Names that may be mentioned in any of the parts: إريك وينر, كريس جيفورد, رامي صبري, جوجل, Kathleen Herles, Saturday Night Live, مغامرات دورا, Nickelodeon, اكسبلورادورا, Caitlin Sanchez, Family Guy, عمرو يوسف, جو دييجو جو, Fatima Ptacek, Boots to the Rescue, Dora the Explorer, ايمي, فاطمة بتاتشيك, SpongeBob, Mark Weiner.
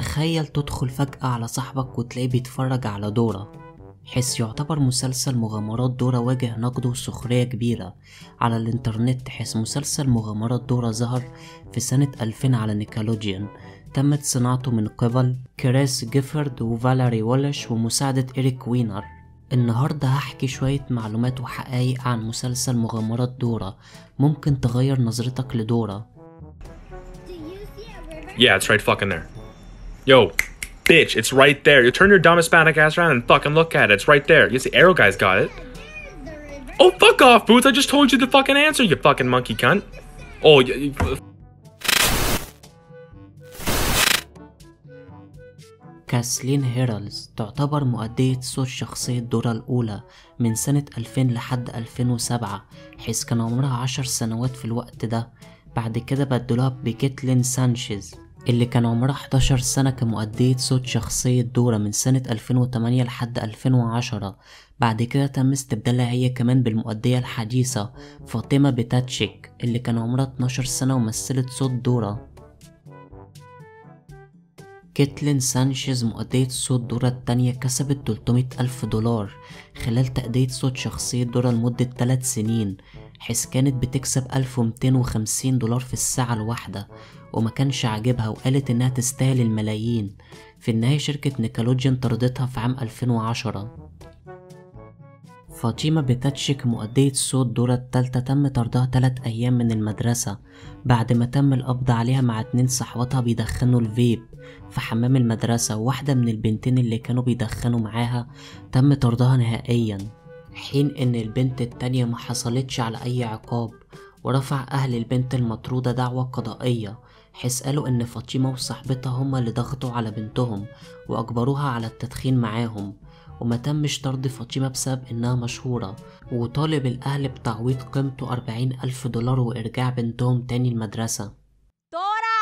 تخيل تدخل فجأة على صاحبك وتلاقيه بيتفرج على دورة، حيث يعتبر مسلسل مغامرات دورة واجه نقد وسخرية كبيرة على الانترنت، حيث مسلسل مغامرات دورة ظهر في سنة 2000 على نيكلوديون، تمت صناعته من قبل كريس جيفورد وفالاري وولش ومساعدة إريك وينر. النهاردة هحكي شوية معلومات وحقائق عن مسلسل مغامرات دورة ممكن تغير نظرتك لدورة. Yeah, it's right fucking there. Yo, bitch, it's right there. You turn your dumb Hispanic ass around and fucking look at it. It's right there. You see, Arrow Guy's got it. Oh, fuck off, Boots. I just told you the fucking answer, you fucking monkey cunt. Oh, كاثلين هيرلز تعتبر مؤدية صوت شخصية دورة الأولى من سنة 2000 لحد 2007، حيث كان عمرها 10 سنوات في الوقت ده. بعد كده بدلوها بكيتلين سانشيز اللي كان عمرها 11 سنة كمؤدية صوت شخصية دورة من سنة 2008 لحد 2010. بعد كده تم استبدالها هي كمان بالمؤدية الحديثة فاطمة بتاتشيك اللي كان عمرها 12 سنة ومثلت صوت دورة. كيتلين سانشيز مؤدية صوت دورة التانية كسبت 300,000 دولار خلال تأدية صوت شخصية دورة لمدة 3 سنين، حيث كانت بتكسب 1250 دولار في الساعة الواحدة، وما كانش عاجبها وقالت انها تستاهل الملايين. في النهاية شركة نيكلوديون طردتها في عام 2010. فاطمة بتاتشيك مؤدية صوت دورة التالتة تم طردها 3 أيام من المدرسة بعد ما تم القبض عليها مع 2 صحواتها بيدخنوا الفيب في حمام المدرسة، وواحدة من البنتين اللي كانوا بيدخنوا معاها تم طردها نهائيا، حين ان البنت التانية ما حصلتش على اي عقاب. ورفع اهل البنت المطرودة دعوى قضائية، حيث قالوا ان فاطمة وصاحبتها هما اللي ضغطوا على بنتهم واجبروها على التدخين معاهم، وما تمش طرد فاطمة بسبب انها مشهورة. وطالب الاهل بتعويض قيمته 40,000 دولار وارجاع بنتهم تاني المدرسة. دورا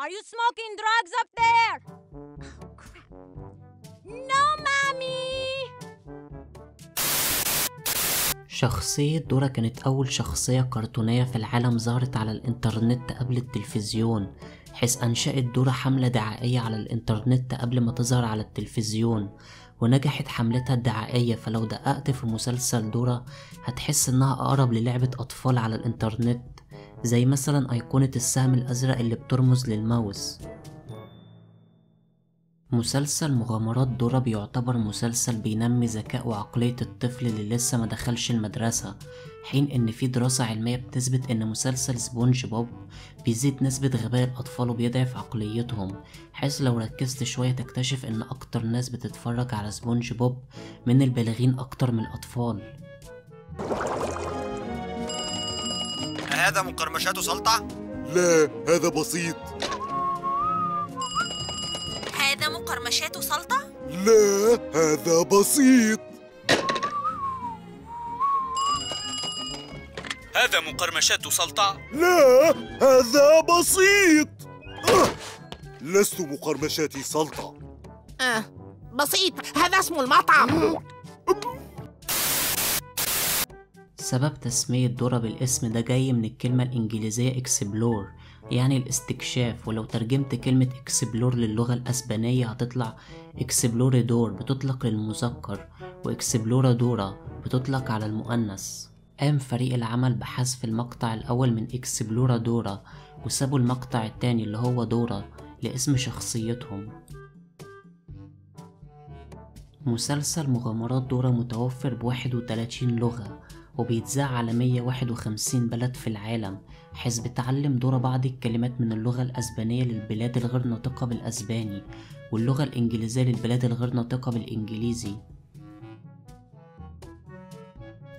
Are you smoking drugs up there? Oh crap. No mommy. شخصية دورة كانت أول شخصية كرتونية في العالم ظهرت على الإنترنت قبل التلفزيون، حيث أنشأت دورة حملة دعائية على الإنترنت قبل ما تظهر على التلفزيون، ونجحت حملتها الدعائية. فلو دققت في مسلسل دورة هتحس إنها أقرب للعبة أطفال على الإنترنت، زي مثلا أيقونة السهم الأزرق اللي بترمز للماوس. مسلسل مغامرات دورة بيعتبر مسلسل بينمي ذكاء وعقلية الطفل اللي لسه ما دخلش المدرسة، حين ان في دراسة علمية بتثبت ان مسلسل سبونج بوب بيزيد نسبة غباء الأطفال وبيضعف عقليتهم، حيث لو ركزت شوية تكتشف ان اكتر ناس بتتفرج على سبونج بوب من البالغين اكتر من الأطفال. هذا مقرمشاته سلطة؟ لا هذا بسيط. هذا مقرمشات سلطة؟ لا هذا بسيط. هذا مقرمشات سلطة؟ لا هذا بسيط. لست مقرمشاتي سلطة. بسيط، هذا اسمه المطعم. سبب تسمية دورة بالاسم ده جاي من الكلمة الإنجليزية اكسبلور، يعني الاستكشاف. ولو ترجمت كلمة اكسبلور للغة الأسبانية هتطلع اكسبلوريدور بتطلق للمذكر، واكسبلورادورا بتطلق على المؤنث. قام فريق العمل بحذف المقطع الأول من اكسبلورادورا وسابوا المقطع التاني اللي هو دورا لاسم شخصيتهم. مسلسل مغامرات دورا متوفر ب31 لغة وبيتذاع على 151 بلد في العالم، حيث بتعلم دورة بعض الكلمات من اللغة الأسبانية للبلاد الغير ناطقة بالأسباني، واللغة الإنجليزية للبلاد الغير ناطقة بالإنجليزي.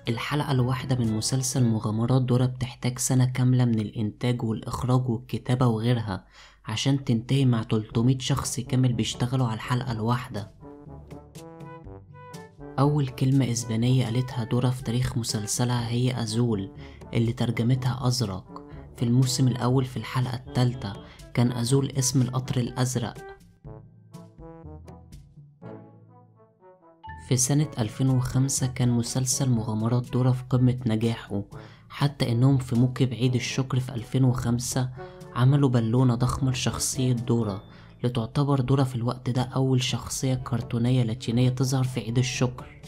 الحلقة الواحدة من مسلسل مغامرات دورة بتحتاج سنة كاملة من الإنتاج والإخراج والكتابة وغيرها عشان تنتهي مع 300 شخص كامل بيشتغلوا على الحلقة الواحدة. أول كلمة إسبانية قالتها دورة في تاريخ مسلسلها هي أزول، اللي ترجمتها أزرق. في الموسم الأول في الحلقة الثالثة كان أزول اسم القطر الأزرق. في سنة 2005 كان مسلسل مغامرات دورة في قمة نجاحه، حتى إنهم في موكب عيد الشكر في 2005 عملوا بالونة ضخمة لشخصية دورة لتعتبر دورة في الوقت ده أول شخصية كرتونية لاتينية تظهر في عيد الشكر.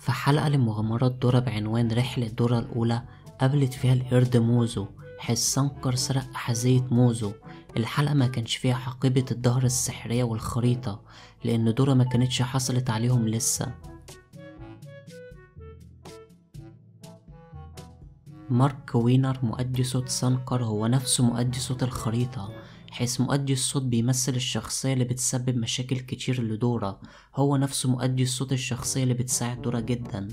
في حلقة لمغامرات دورة بعنوان رحلة دورة الأولى قابلت فيها القرد موزو، حصان كرسرة أحذية موزو. الحلقة ما كانش فيها حقيبة الدهر السحرية والخريطة لأن دورة ما كانتش حصلت عليهم لسه. مارك وينر مؤدي صوت سانكر هو نفسه مؤدي صوت الخريطة، حيث مؤدي الصوت بيمثل الشخصية اللي بتسبب مشاكل كتير لدورة، هو نفسه مؤدي الصوت الشخصية اللي بتساعد دورة جدا.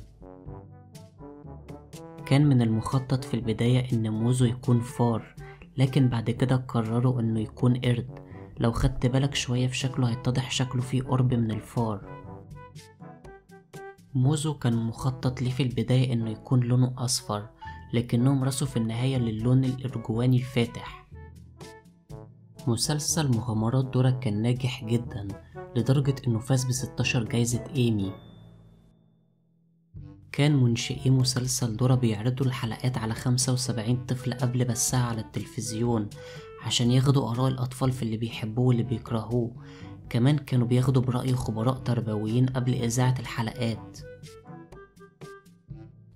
كان من المخطط في البداية ان موزو يكون فار، لكن بعد كده قرروا انه يكون قرد. لو خدت بالك شوية في شكله هيتضح شكله فيه قرب من الفار. موزو كان مخطط ليه في البداية انه يكون لونه اصفر، لكنهم رسوا في النهاية للون الارجواني الفاتح. مسلسل مغامرات دورة كان ناجح جدا لدرجة انه فاز ب 16 جايزة ايمي. كان منشئي مسلسل دورة بيعرضوا الحلقات على 75 طفل قبل بثها على التلفزيون عشان ياخدوا آراء الأطفال في اللي بيحبوه واللي بيكرهوه، كمان كانوا بياخدوا برأي خبراء تربويين قبل إذاعة الحلقات.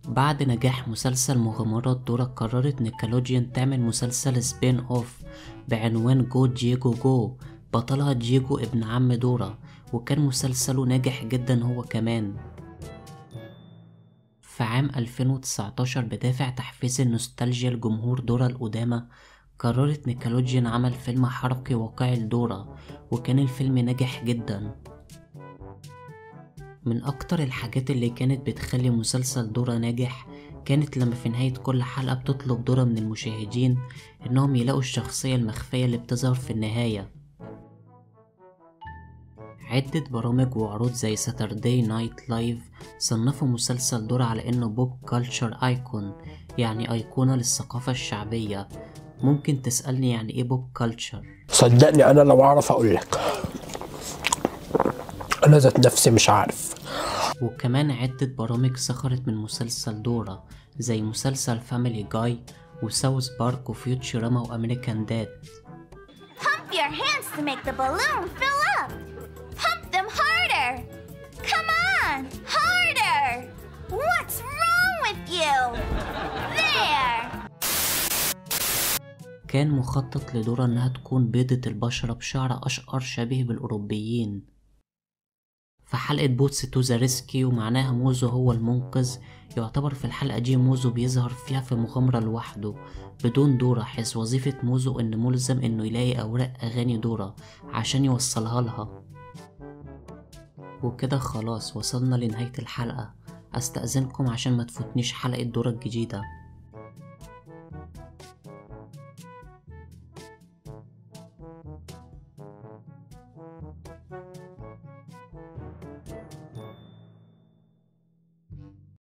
بعد نجاح مسلسل مغامرات دورة قررت نيكلوديون تعمل مسلسل سبين اوف بعنوان جو دييجو جو، بطلها دييجو ابن عم دورة، وكان مسلسله ناجح جدا هو كمان. في عام 2019 بدافع تحفيز النوستالجيا لجمهور دورة القدامى قررت نيكلوديون عمل فيلم حركي واقعي لدورة، وكان الفيلم ناجح جدا. من اكتر الحاجات اللي كانت بتخلي مسلسل دورة ناجح كانت لما في نهاية كل حلقة بتطلب دورة من المشاهدين انهم يلاقوا الشخصية المخفية اللي بتظهر في النهاية. عدة برامج وعروض زي ساتردي نايت لايف صنفوا مسلسل دورة على انه بوب كالتشر ايكون، يعني ايقونة للثقافة الشعبية. ممكن تسألني يعني ايه بوب كالتشر؟ صدقني انا لو اعرف اقولك، انا ذات نفسي مش عارف. وكمان عدة برامج سخرت من مسلسل دورة زي مسلسل فاميلي جاي وساوث بارك وفيوتشراما وامريكان داد. Pump your hands to make the balloon fill up. Pump them harder. Come on, harder. What's wrong with you? There. كان مخطط لدورة انها تكون بيضة البشرة بشعر اشقر شبيه بالاوروبيين. في حلقة بوتس تو ذا ريسكيو معناها موزو هو المنقذ، يعتبر في الحلقة دي موزو بيظهر فيها في مغامرة لوحده بدون دورة، حيث وظيفة موزو إن ملزم إنه يلاقي أوراق أغاني دورة عشان يوصلها لها. وكده خلاص وصلنا لنهاية الحلقة، أستأذنكم عشان ما تفوتنيش حلقة دورة الجديدة.